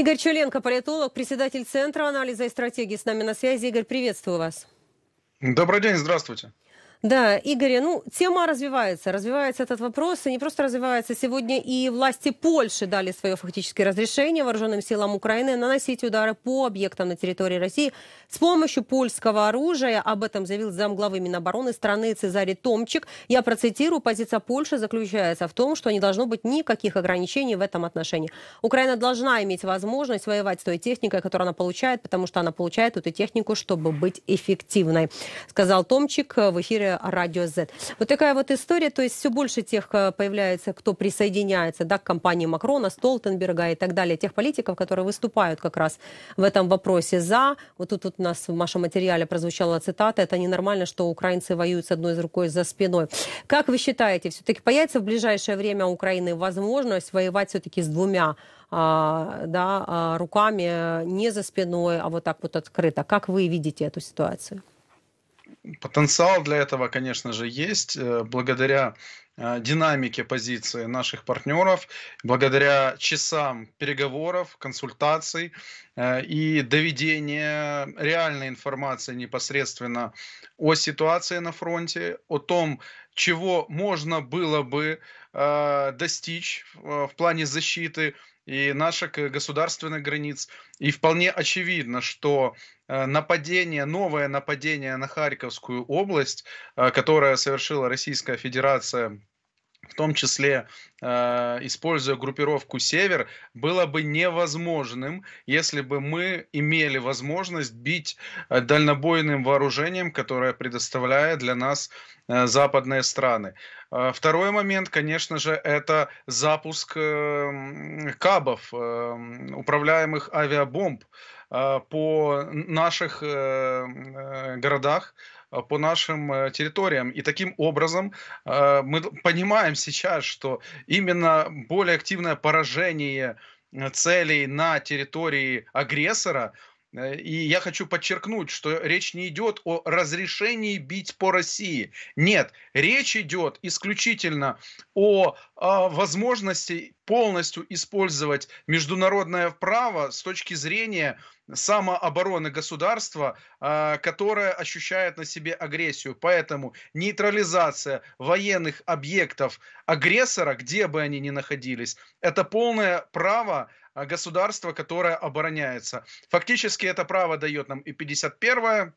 Игорь Чаленко, политолог, председатель Центра анализа и стратегии, с нами на связи. Игорь, приветствую вас. Добрый день, здравствуйте. Да, Игорь, ну, тема развивается этот вопрос, и не просто развивается. Сегодня и власти Польши дали свое фактическое разрешение вооруженным силам Украины наносить удары по объектам на территории России с помощью польского оружия. Об этом заявил замглавы Минобороны страны Цезарь Томчик. Я процитирую: позиция Польши заключается в том, что не должно быть никаких ограничений в этом отношении. Украина должна иметь возможность воевать с той техникой, которую она получает, потому что она получает эту технику, чтобы быть эффективной, сказал Томчик в эфире Радио Z. Вот такая вот история, то есть все больше тех появляется, кто присоединяется, да, к компании Макрона, Столтенберга и так далее, тех политиков, которые выступают как раз в этом вопросе за. Вот тут у нас в нашем материале прозвучала цитата: это ненормально, что украинцы воюют с одной рукой за спиной. Как вы считаете, все-таки появится в ближайшее время у Украины возможность воевать все-таки с двумя руками, не за спиной, а вот так вот открыто? Как вы видите эту ситуацию? Потенциал для этого, конечно же, есть, благодаря динамике позиции наших партнеров, благодаря часам переговоров, консультаций и доведения реальной информации непосредственно о ситуации на фронте, о том, чего можно было бы достичь в плане защиты и наших государственных границ. И вполне очевидно, что новое нападение на Харьковскую область, которое совершила Российская Федерация, в том числе используя группировку «Север», было бы невозможным, если бы мы имели возможность бить дальнобойным вооружением, которое предоставляет для нас западные страны. Второй момент, конечно же, это запуск кабов, управляемых авиабомб по наших городах, по нашим территориям. И таким образом мы понимаем сейчас, что именно более активное поражение целей на территории агрессора. И я хочу подчеркнуть, что речь не идет о разрешении бить по России. Нет, речь идет исключительно о возможности полностью использовать международное право с точки зрения самообороны государства, которое ощущает на себе агрессию. Поэтому нейтрализация военных объектов агрессора, где бы они ни находились, это полное право государства, которое обороняется. Фактически это право дает нам и 51-я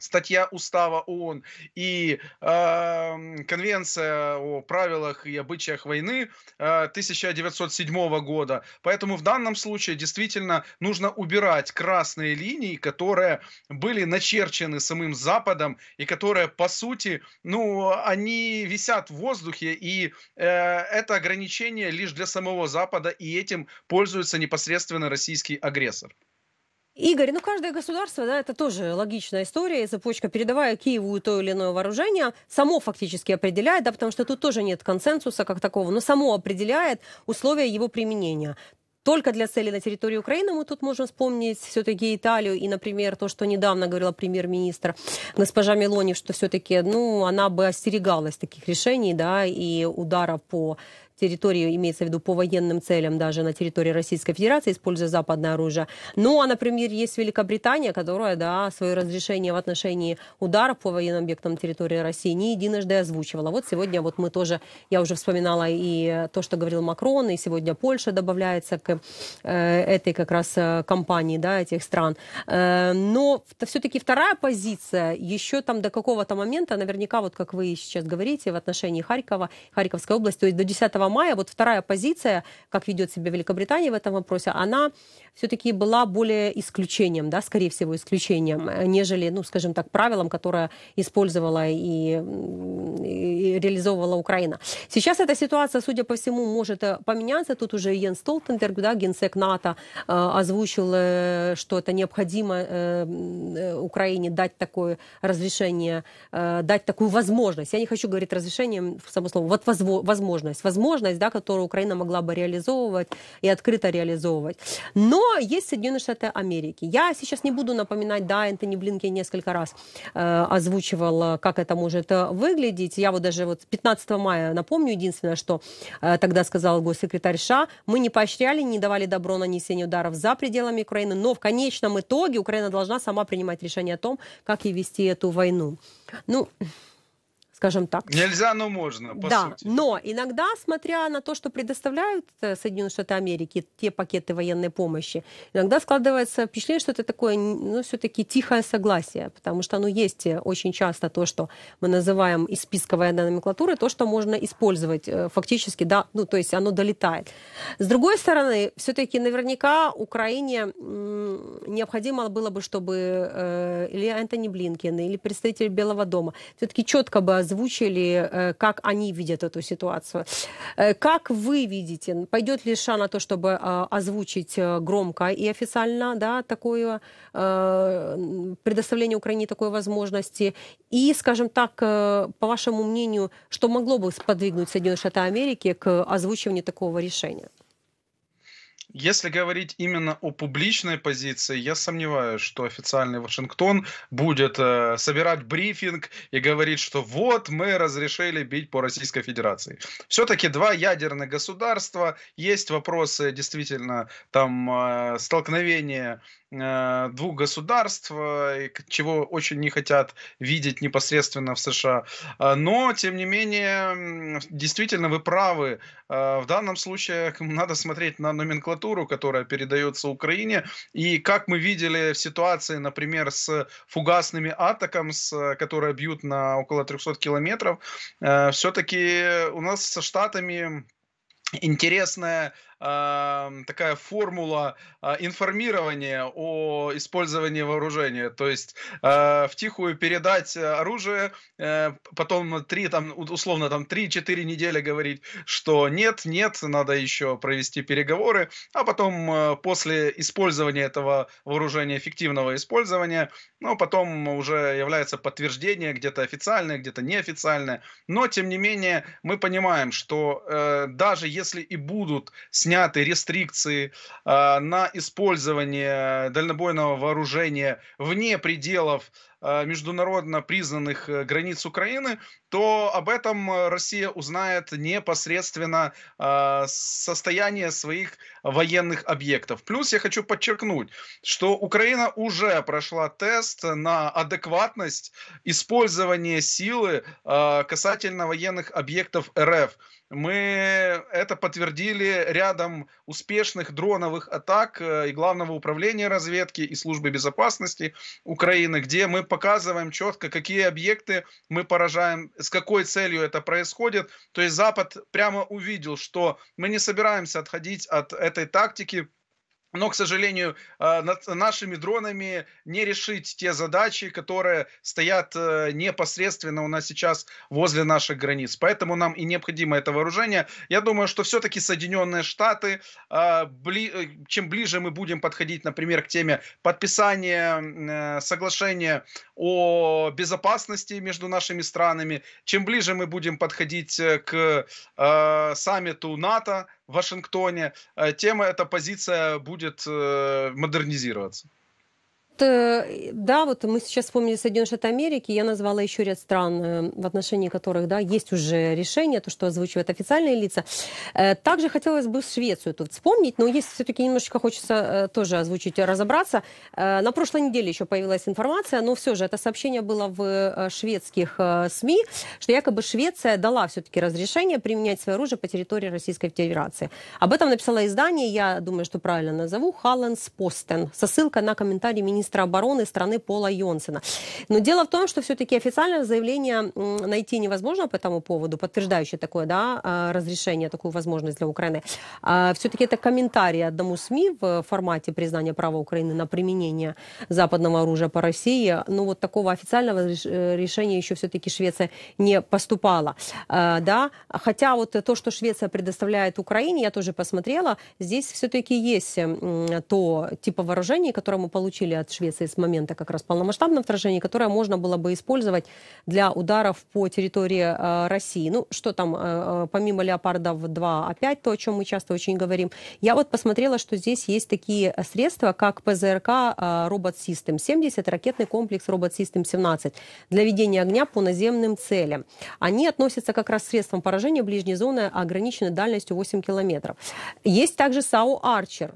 статья Устава ООН, и Конвенция о правилах и обычаях войны 1907 года. Поэтому в данном случае действительно нужно убирать красные линии, которые были начерчены самим Западом и которые, по сути, ну, они висят в воздухе, и это ограничение лишь для самого Запада, и этим пользуется непосредственно российский агрессор. Игорь, ну каждое государство, да, это тоже логичная история, цепочка, передавая Киеву то или иное вооружение, само фактически определяет, да, потому что тут тоже нет консенсуса как такого, но само определяет условия его применения. Только для цели на территории Украины мы тут можем вспомнить все-таки Италию и, например, то, что недавно говорила премьер-министр госпожа Мелони, что все-таки, ну, она бы остерегалась таких решений, да, и ударов по территории, имеется в виду по военным целям, даже на территории Российской Федерации, используя западное оружие. Ну, а, например, есть Великобритания, которая, да, свое разрешение в отношении ударов по военным объектам территории России не единожды озвучивала. Вот сегодня вот мы тоже, я уже вспоминала и то, что говорил Макрон, и сегодня Польша добавляется к этой как раз компании, да, этих стран. Но все-таки вторая позиция еще там до какого-то момента, наверняка, вот как вы сейчас говорите, в отношении Харькова, Харьковской области, то есть до 10 мая, вот вторая позиция, как ведет себя Великобритания в этом вопросе, она все-таки была более исключением, да, скорее всего, исключением, нежели, ну, скажем так, правилом, которое использовала и реализовывала Украина. Сейчас эта ситуация, судя по всему, может поменяться. Тут уже Йенс Столтенберг, да, генсек НАТО, озвучил, что это необходимо Украине дать такое разрешение, дать такую возможность. Я не хочу говорить разрешением, само слово, вот возможность. возможность, да, которую Украина могла бы реализовывать и открыто реализовывать. Но есть Соединенные Штаты Америки. Я сейчас не буду напоминать, да, Энтони Блинкен несколько раз озвучивал, как это может выглядеть. Я вот даже вот 15 мая напомню, единственное, что тогда сказал госсекретарь США: мы не поощряли, не давали добро нанесению ударов за пределами Украины, но в конечном итоге Украина должна сама принимать решение о том, как ей вести эту войну. Ну, скажем так. Нельзя, но можно, по сути. Но иногда, смотря на то, что предоставляют Соединенные Штаты Америки, те пакеты военной помощи, иногда складывается впечатление, что это такое, ну, все-таки тихое согласие, потому что, ну, есть очень часто то, что мы называем из списка военной номенклатуры, то, что можно использовать фактически, да, ну, то есть оно долетает. С другой стороны, все-таки наверняка Украине необходимо было бы, чтобы или Энтони Блинкен, или представители Белого дома все-таки четко бы озвучили, как они видят эту ситуацию. Как вы видите, пойдет ли США на то, чтобы озвучить громко и официально, да, такое предоставление Украине такой возможности? И, скажем так, по вашему мнению, что могло бы сподвигнуть Соединенные Штаты Америки к озвучиванию такого решения? Если говорить именно о публичной позиции, я сомневаюсь, что официальный Вашингтон будет собирать брифинг и говорить, что вот мы разрешили бить по Российской Федерации. Все-таки два ядерных государства, есть вопросы действительно там столкновения двух государств, чего очень не хотят видеть непосредственно в США. Но, тем не менее, действительно, вы правы. В данном случае надо смотреть на номенклатуру, которая передается Украине. И как мы видели в ситуации, например, с фугасными атаками, которые бьют на около 300 километров, все-таки у нас со Штатами интересная такая формула информирования о использовании вооружения. То есть втихую передать оружие, потом условно 3-4 недели говорить, что нет, надо еще провести переговоры, а потом после использования этого вооружения, эффективного использования, ну, потом уже является подтверждение, где-то официальное, где-то неофициальное. Но, тем не менее, мы понимаем, что даже если и будут сняты рестрикции на использование дальнобойного вооружения вне пределов международно признанных границ Украины, то об этом Россия узнает непосредственно состояние своих военных объектов. Плюс я хочу подчеркнуть, что Украина уже прошла тест на адекватность использования силы касательно военных объектов РФ. Мы это подтвердили рядом успешных дроновых атак и Главного управления разведки, и Службы безопасности Украины, где мы показываем четко, какие объекты мы поражаем, с какой целью это происходит. То есть Запад прямо увидел, что мы не собираемся отходить от этой тактики. Но, к сожалению, нашими дронами не решить те задачи, которые стоят непосредственно у нас сейчас возле наших границ. Поэтому нам и необходимо это вооружение. Я думаю, что все-таки Соединенные Штаты, чем ближе мы будем подходить, например, к теме подписания соглашения о безопасности между нашими странами, чем ближе мы будем подходить к саммиту НАТО в Вашингтоне, тема, эта позиция будет модернизироваться. Да, вот мы сейчас вспомнили Соединенные Штаты Америки, я назвала еще ряд стран, в отношении которых, да, есть уже решение, то, что озвучивают официальные лица. Также хотелось бы Швецию тут вспомнить, но есть все-таки немножечко хочется тоже озвучить, разобраться. На прошлой неделе еще появилась информация, но все же это сообщение было в шведских СМИ, что якобы Швеция дала все-таки разрешение применять свое оружие по территории Российской Федерации. Об этом написало издание, я думаю, что правильно назову, Hallens Posten, со ссылкой на комментарий министра обороны страны Пола Йонсена. Но дело в том, что все-таки официальное заявление найти невозможно по этому поводу, подтверждающее такое, да, разрешение, такую возможность для Украины. Все-таки это комментарий одному СМИ в формате признания права Украины на применение западного оружия по России. Но вот такого официального решения еще все-таки Швеция не поступала. Да? Хотя вот то, что Швеция предоставляет Украине, я тоже посмотрела, здесь все-таки есть то типа вооружений, которое мы получили от Швеции с момента как раз полномасштабного вторжения, которое можно было бы использовать для ударов по территории России. Ну, что там, помимо Леопардов 2, опять то, о чем мы часто очень говорим. Я вот посмотрела, что здесь есть такие средства, как ПЗРК Robot System 70, ракетный комплекс Robot System 17 для ведения огня по наземным целям. Они относятся как раз к средствам поражения ближней зоны, ограниченной дальностью 8 километров. Есть также САУ «Арчер»,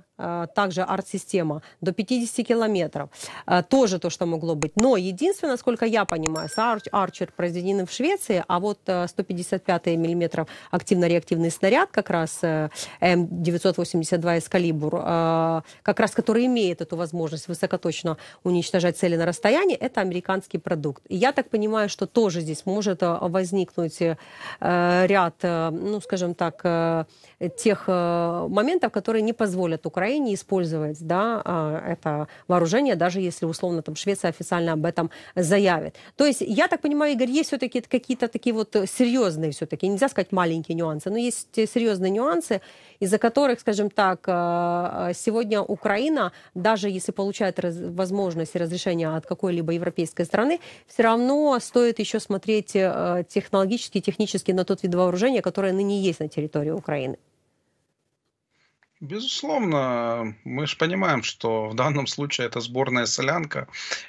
также арт-система, до 50 километров. Тоже то, что могло быть. Но единственное, насколько я понимаю, «Арчер» произведены в Швеции, а вот 155 мм активно-реактивный снаряд, как раз М-982 «Эскалибур», как раз который имеет эту возможность высокоточно уничтожать цели на расстоянии, это американский продукт. И я так понимаю, что тоже здесь может возникнуть ряд, ну, скажем так, тех моментов, которые не позволят Украине использовать, да, это вооружение, даже если, условно, там Швеция официально об этом заявит. То есть, я так понимаю, Игорь, есть все-таки какие-то такие вот серьезные, все-таки, нельзя сказать маленькие нюансы, но есть серьезные нюансы, из-за которых, скажем так, сегодня Украина, даже если получает возможность разрешения от какой-либо европейской страны, все равно стоит еще смотреть технологически, технически на тот вид вооружения, которое ныне есть на территории Украины. Безусловно, мы же понимаем, что в данном случае это сборная солянка.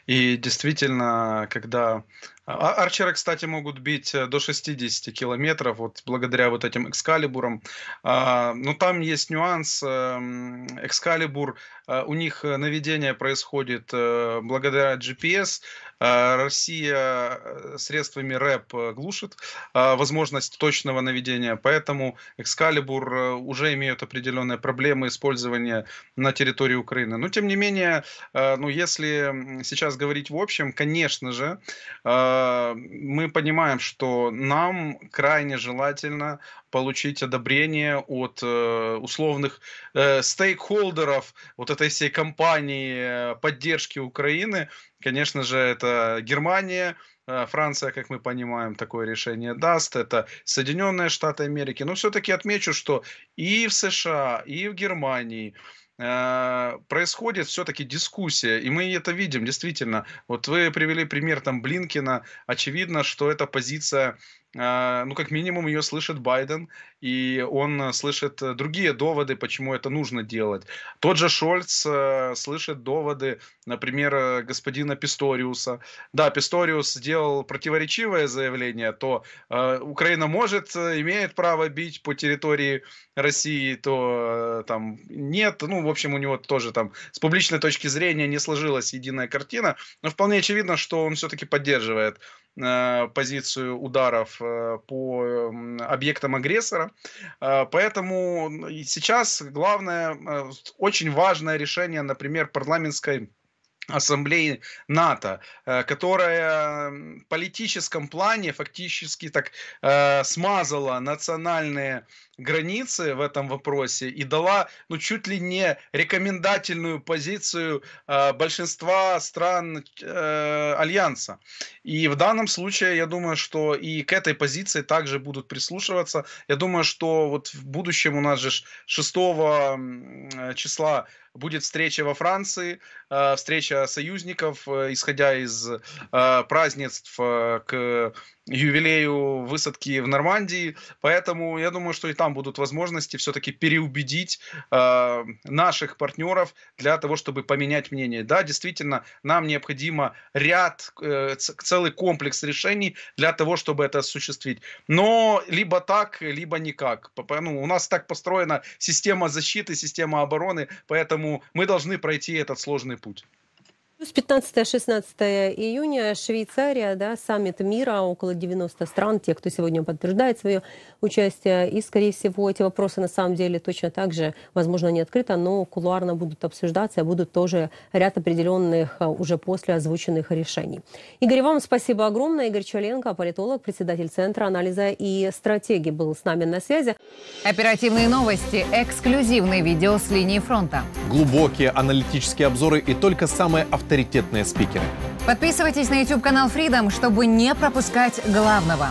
И действительно, когда... Арчеры, кстати, могут бить до 60 километров, вот благодаря вот этим экскалибурам. Но там есть нюанс. Экскалибур, у них наведение происходит благодаря GPS. Россия средствами РЭП глушит возможность точного наведения, поэтому экскалибур уже имеет определенные проблемы использования на территории Украины. Но тем не менее, ну, если сейчас говорить в общем, конечно же, мы понимаем, что нам крайне желательно получить одобрение от условных стейкхолдеров вот этой всей кампании поддержки Украины. Конечно же, это Германия, Франция, как мы понимаем, такое решение даст, это Соединенные Штаты Америки. Но все-таки отмечу, что и в США, и в Германии происходит все-таки дискуссия, и мы это видим, действительно. Вот вы привели пример там Блинкена, очевидно, что эта позиция, ну, как минимум, ее слышит Байден, и он слышит другие доводы, почему это нужно делать. Тот же Шольц слышит доводы, например, господина Писториуса. Да, Писториус сделал противоречивое заявление, то Украина может, имеет право бить по территории России, то там нет. Ну, в общем, у него тоже там с публичной точки зрения не сложилась единая картина, но вполне очевидно, что он все-таки поддерживает позицию ударов по объектам агрессора. Поэтому сейчас главное, очень важное решение, например, парламентской Ассамблеи НАТО, которая в политическом плане фактически так смазала национальные границы в этом вопросе и дала, ну, чуть ли не рекомендательную позицию большинства стран Альянса. И в данном случае, я думаю, что и к этой позиции также будут прислушиваться. Я думаю, что вот в будущем у нас же 6 числа будет встреча во Франции, встреча союзников, исходя из празднеств к юбилею высадки в Нормандии. Поэтому я думаю, что и там будут возможности все-таки переубедить наших партнеров для того, чтобы поменять мнение. Да, действительно, нам необходимо ряд, целый комплекс решений для того, чтобы это осуществить. Но либо так, либо никак. Ну, у нас так построена система защиты, система обороны, поэтому мы должны пройти этот сложный путь. С 15-16 июня Швейцария, да, саммит мира, около 90 стран, те, кто сегодня подтверждает свое участие. И, скорее всего, эти вопросы на самом деле точно так же, возможно, не открыто, но кулуарно будут обсуждаться, будут тоже ряд определенных уже после озвученных решений. Игорь, вам спасибо огромное. Игорь Чаленко, политолог, председатель Центра анализа и стратегии, был с нами на связи. Оперативные новости, эксклюзивные видео с линии фронта. Глубокие аналитические обзоры и только самые авторитетные спикеры. Подписывайтесь на YouTube-канал Freedom, чтобы не пропускать главного.